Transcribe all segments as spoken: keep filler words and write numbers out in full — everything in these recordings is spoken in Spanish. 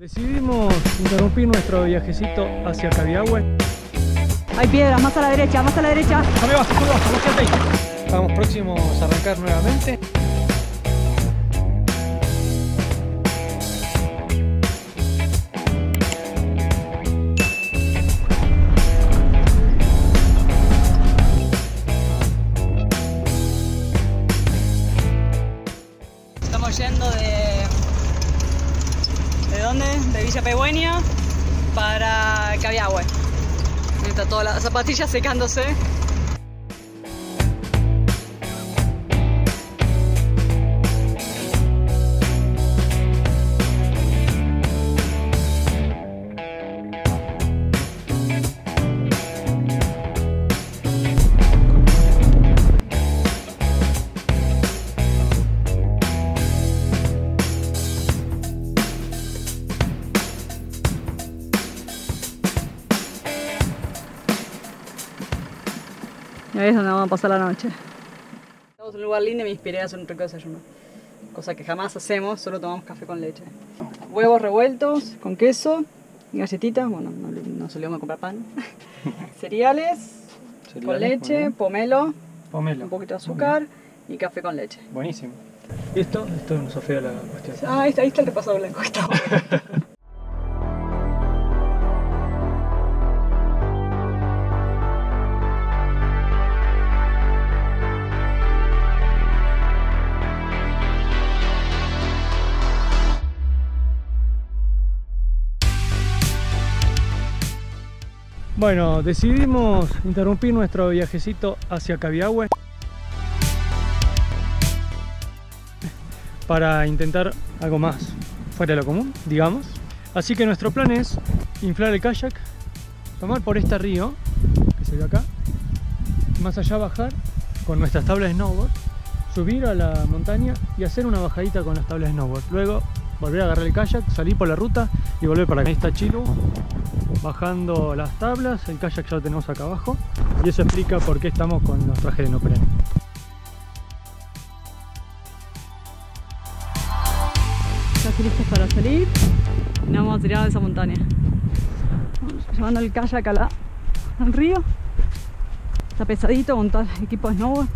Decidimos interrumpir nuestro viajecito hacia Caviahue. Hay piedras, más a la derecha, más a la derecha. Arriba, arriba, arriba. Estamos próximos a arrancar nuevamente. Estamos yendo de... ¿De dónde? De Villa Pehuenia para Caviahue. Está toda la zapatilla secándose. Ahí es donde vamos a pasar la noche. Estamos en un lugar lindo y me inspiré a hacer un rico desayuno. Cosa que jamás hacemos, solo tomamos café con leche. Huevos revueltos con queso y galletitas. Bueno, no, no solíamos comprar pan. Cereales, Cereales con leche, pomelo, pomelo, un poquito de azúcar y café con leche. Buenísimo. ¿Y esto? Esto nos ofrece la cuestión. Ah, ahí está, ahí está el repasado blanco. Está bueno. Bueno, decidimos interrumpir nuestro viajecito hacia Caviahue para intentar algo más fuera de lo común, digamos. Así que nuestro plan es inflar el kayak, tomar por este río, que se ve acá, más allá bajar con nuestras tablas de snowboard, subir a la montaña y hacer una bajadita con las tablas de snowboard. Luego volver a agarrar el kayak, salir por la ruta y volver para acá. Ahí está Chilo bajando las tablas, el kayak ya lo tenemos acá abajo y eso explica por qué estamos con los trajes de neopreno. Ya listos para salir y nos vamos a tirar de esa montaña. Vamos llevando el kayak a la, al río. Está pesadito con todo el equipo de snowboard.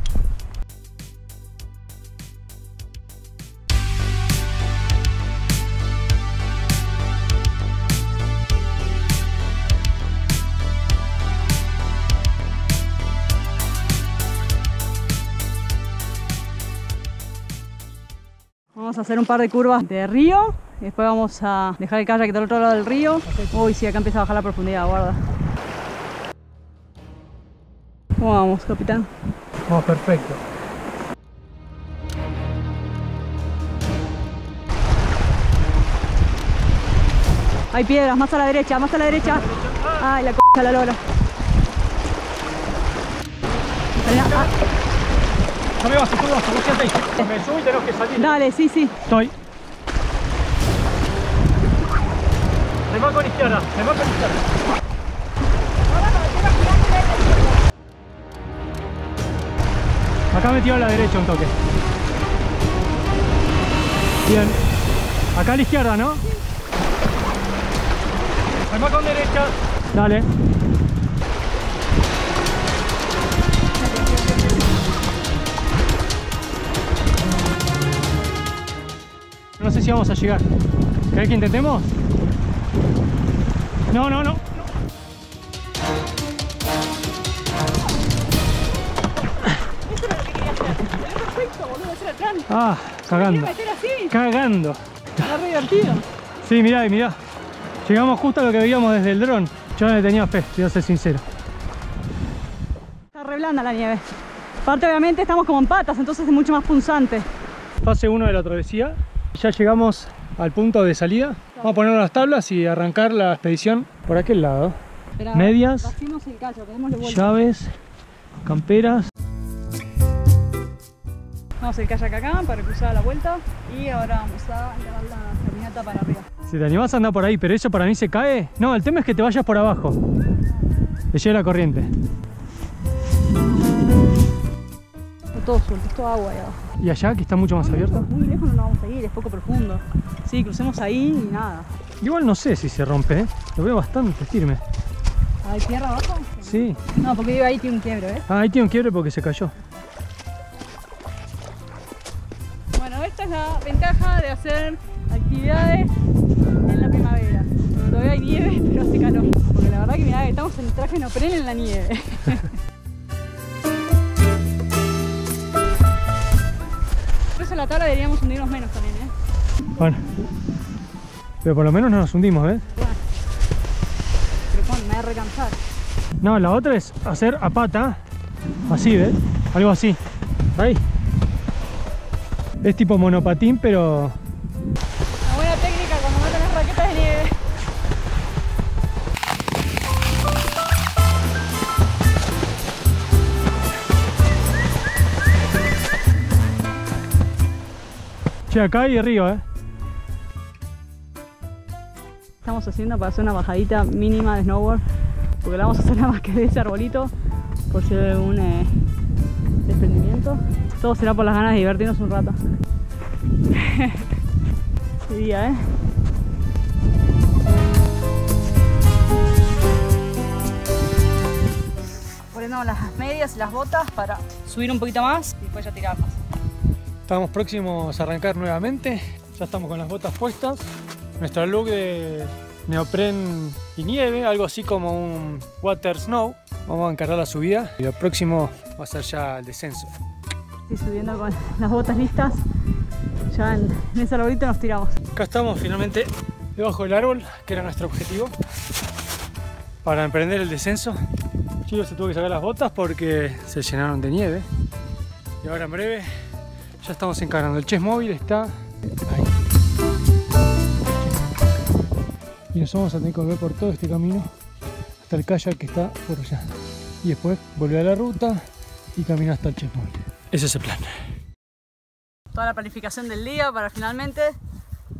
Vamos a hacer un par de curvas de río y después vamos a dejar el kayak del otro lado del río. Uy, sí, acá empieza a bajar la profundidad, guarda. ¿Cómo vamos, capitán? Vamos, oh, perfecto. Hay piedras, más a la derecha, más a la derecha. Ay, la c*** la lora. Arriba, vas, tú vas, búscate ahí. Me subo y tenemos que salir. Dale, sí, sí. Estoy. Me va con izquierda, me va con izquierda. Acá me tiro a la derecha un toque. Bien. Acá a la izquierda, ¿no? Me va con derecha. Dale. No sé si vamos a llegar. ¿Crees que intentemos? No, no, no. Eso era lo que quería hacer. Era perfecto, boludo. Ese era el plan. Ah, cagando. ¿Me quería meter así? Cagando. Está re divertido. Sí, mirá, mirá. Llegamos justo a lo que veíamos desde el dron. Yo no le tenía fe, voy a ser sincero. Está re blanda la nieve. Aparte, obviamente, estamos como en patas, entonces es mucho más punzante. Fase uno de la travesía. Ya llegamos al punto de salida. Vamos a poner unas tablas y arrancar la expedición por aquel lado. Esperá, medias, el callo, llaves, camperas. Vamos el kayak acá para cruzar la vuelta y ahora vamos a llevar la caminata para arriba. Si te animás a andar por ahí, pero eso para mí se cae. No, el tema es que te vayas por abajo. Te lleve la corriente. Todo suelto, es todo agua ahí abajo. ¿Y allá, que está mucho más abierto? Muy lejos no nos vamos a ir, es poco profundo. Sí, crucemos ahí y nada. Igual no sé si se rompe, ¿eh? Lo veo bastante firme. ¿Hay tierra abajo? Sí. No, porque digo, ahí tiene un quiebre, ¿eh? Ah, ahí tiene un quiebre porque se cayó. Bueno, esta es la ventaja de hacer actividades en la primavera. Todavía hay nieve, pero hace calor. Porque la verdad que mirá, estamos en el traje no prende en la nieve. Por eso en la tabla deberíamos hundirnos menos también, ¿eh? Bueno. Pero por lo menos no nos hundimos, ¿ves? Bueno. Pero con, me voy a recansar. No, la otra es hacer a pata. Así, ¿ves? Algo así. Ahí. Es tipo monopatín, pero... Una buena técnica cuando no tenés raquetas de nieve. Che, acá hay río, ¿eh? Estamos haciendo para hacer una bajadita mínima de snowboard, porque la vamos a hacer nada más que de ese arbolito, por si hay algún eh, desprendimiento. Todo será por las ganas de divertirnos un rato. Qué día, ¿eh? Ponemos las medias y las botas para subir un poquito más y después ya tirarlas. Estamos próximos a arrancar nuevamente, ya estamos con las botas puestas. Nuestro look de neopren y nieve, algo así como un water snow. Vamos a encarar la subida y lo próximo va a ser ya el descenso. Estoy subiendo con las botas listas, ya en, en ese arbolito nos tiramos. Acá estamos finalmente debajo del árbol, que era nuestro objetivo para emprender el descenso. Chilo se tuvo que sacar las botas porque se llenaron de nieve. Y ahora en breve ya estamos encarando. El Chosmalal está ahí. Y nos vamos a tener que volver por todo este camino hasta el kayak que está por allá. Y después volver a la ruta y caminar hasta el Chosmalal. Ese es el plan. Toda la planificación del día para finalmente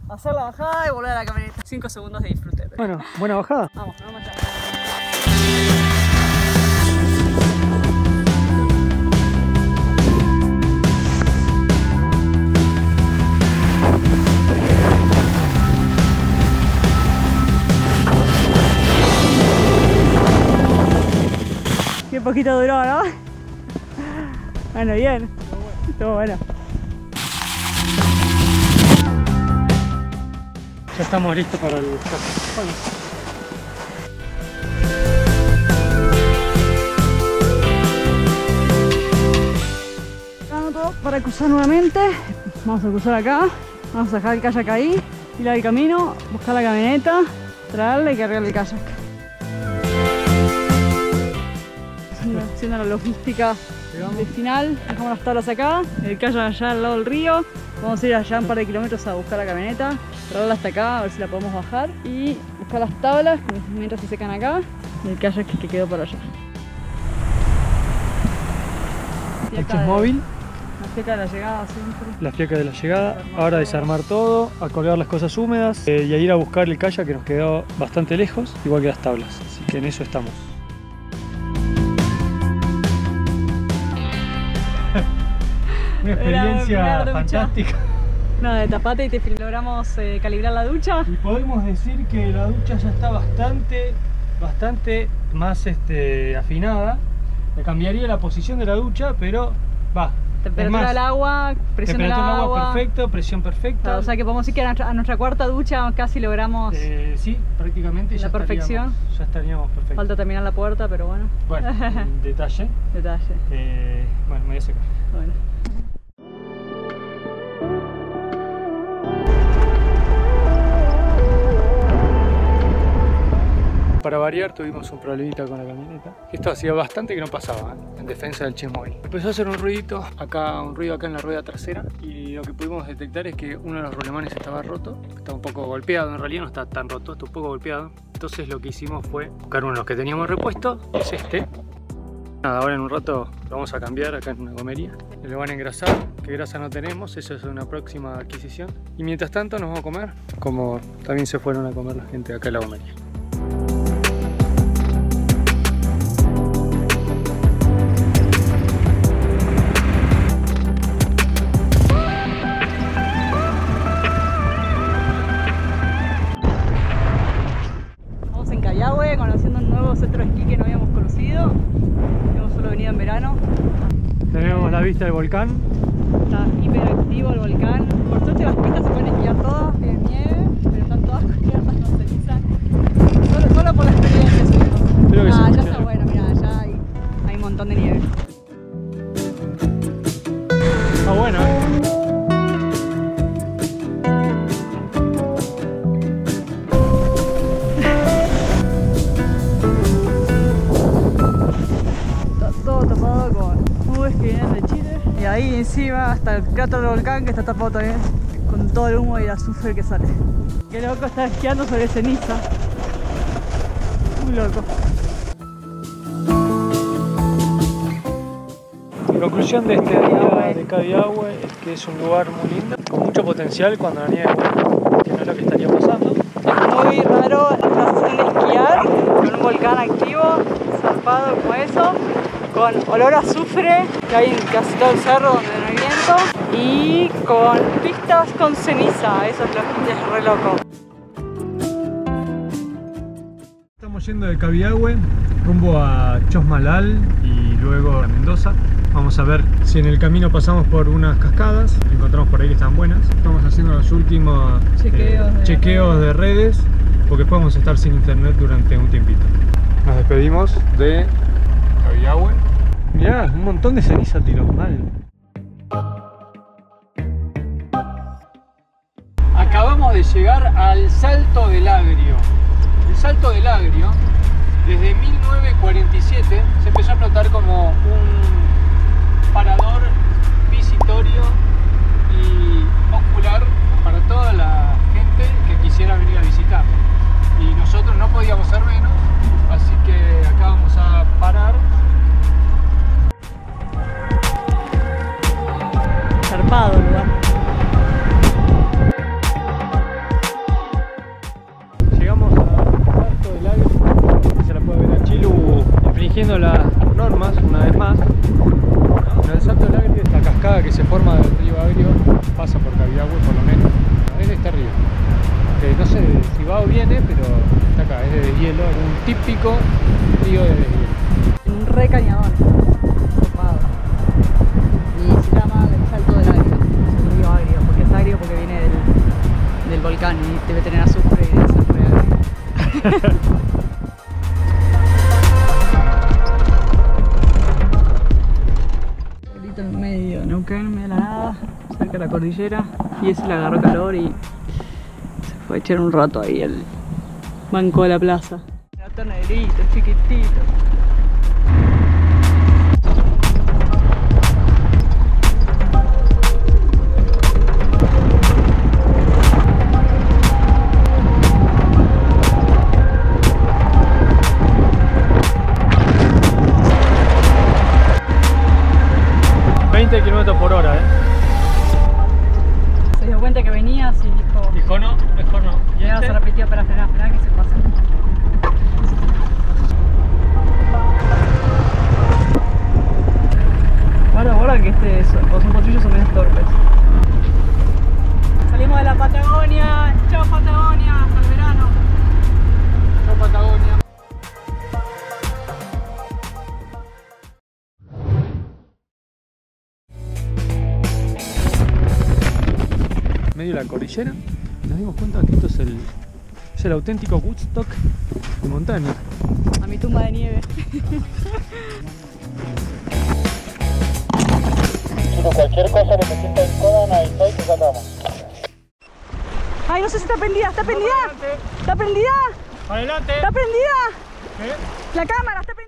hacer la bajada y volver a la camioneta. Cinco segundos de disfrute. Pero... Bueno, buena bajada. Vamos, vamos allá. Qué poquito duró, ¿no? Bueno, bien. Estuvo bueno. Ya estamos listos para el viaje. Para cruzar nuevamente. Vamos a cruzar acá. Vamos a dejar el kayak ahí. Ir al camino, buscar la camioneta, traerla y cargar el kayak. Haciendo la logística del final, dejamos las tablas acá, el kayak allá al lado del río, vamos a ir allá un par de kilómetros a buscar la camioneta, traerla hasta acá a ver si la podemos bajar y buscar las tablas mientras se secan acá y el kayak que quedó para allá. El Chosmalal. La fleca de la llegada siempre. La fleca de la llegada, ahora desarmar todo, a colgar las cosas húmedas eh, y a ir a buscar el kayak que nos quedó bastante lejos, igual que las tablas, así que en eso estamos. Una experiencia de fantástica. Nada, de tapate y te logramos eh, calibrar la ducha. Y podemos decir que la ducha ya está bastante, bastante más este, afinada. Le cambiaría la posición de la ducha, pero va. Temperatura del agua, presión del agua. Temperatura del agua perfecta, presión perfecta. O sea que podemos decir que a nuestra, a nuestra cuarta ducha casi logramos. Eh, sí, prácticamente. La ya perfección. Estaríamos, ya estaríamos perfectos. Falta terminar la puerta, pero bueno. Bueno, detalle. Detalle. Eh, bueno, me voy a secar. Bueno. Para variar tuvimos un problemita con la camioneta. Esto hacía bastante que no pasaba, ¿eh? En defensa del Chosmalal. Empezó a hacer un ruidito, acá, un ruido acá en la rueda trasera. Y lo que pudimos detectar es que uno de los rulemanes estaba roto. Estaba un poco golpeado, en realidad no está tan roto, está un poco golpeado. Entonces lo que hicimos fue buscar uno de los que teníamos repuesto, es este. Nada, ahora en un rato lo vamos a cambiar acá en una gomería. Lo van a engrasar, que grasa no tenemos, eso es una próxima adquisición. Y mientras tanto nos vamos a comer, como también se fueron a comer la gente acá en la gomería. nuevo centro de esquí que no habíamos conocido. Hemos solo venido en verano. Tenemos la vista del volcán. Está hiperactivo el volcán. Por suerte las pistas se pueden esquiar todas de nieve, pero están todas cubiertas con ceniza. Solo, solo por la experiencia, chicos. Ah, ya está bueno, mirá, allá hay, hay un montón de nieve. Está bueno, ¿eh? Ahí encima hasta el cráter del volcán que está tapado también con todo el humo y el azufre que sale. Qué loco estar esquiando sobre ceniza. Muy loco. La conclusión de este día de Caviahue es que es un lugar muy lindo, con mucho potencial cuando la nieve, que no es lo que estaría pasando. Muy raro hacer esquiar con un volcán activo, zarpado como eso, con olor a azufre que hay en casi todo el cerro donde no hay viento y con pistas con ceniza, eso es lo que es re loco. Estamos yendo de Caviahue rumbo a Chosmalal y luego a Mendoza. Vamos a ver si en el camino pasamos por unas cascadas, encontramos por ahí que están buenas. Estamos haciendo los últimos chequeos, eh, de, chequeos de redes porque después vamos a estar sin internet durante un tiempito. Nos despedimos de Caviahue. Mirá, un montón de ceniza tiró mal. Acabamos de llegar al Salto del Agrio. El Salto del Agrio, desde mil novecientos cuarenta y siete, se empezó a explotar como un parador visitorio y popular para toda la gente que quisiera venir a visitar. Y nosotros no podíamos ser menos, así que acá vamos a parar. Zarpado, ¿verdad? Llegamos al Salto del Agrio. Se la puede ver a Chilo infringiendo las normas una vez más. En el Salto del Agrio, esta cascada que se forma del río Agrio pasa por Caviahue, por lo menos. Es de este río. No sé si va o viene, pero está acá, es de deshielo, es un típico río de deshielo. Un re cañadón, topado. Y se llama el Salto del Agrio, es un río agrio, porque es agrio porque viene del, del volcán y debe tener azufre y azufre agrio. Solito en medio, Neuquén, medio de la nada, cerca de la cordillera, y ese le agarró calor y fue a echar un rato ahí el banco de la plaza. Era tan negrito, chiquitito. veinte kilómetros por hora, ¿eh? Se dio cuenta que venía así, dijo... Dijo no. Ya se repitió para frenar, frenar que se pasa. Bueno, ahora que este es, o son potrillos son menos torpes. Salimos de la Patagonia. Chao Patagonia, hasta el verano. Chao Patagonia. Medio de la cordillera. Nos dimos cuenta que esto es el, es el auténtico Woodstock de montaña. A mi tumba de nieve. Chicos, cualquier cosa que se sienta en coda, una vez y te sacamos. Ay, no sé si está prendida, está prendida. Está prendida. Adelante. Está prendida. ¿Eh? La cámara está prendida.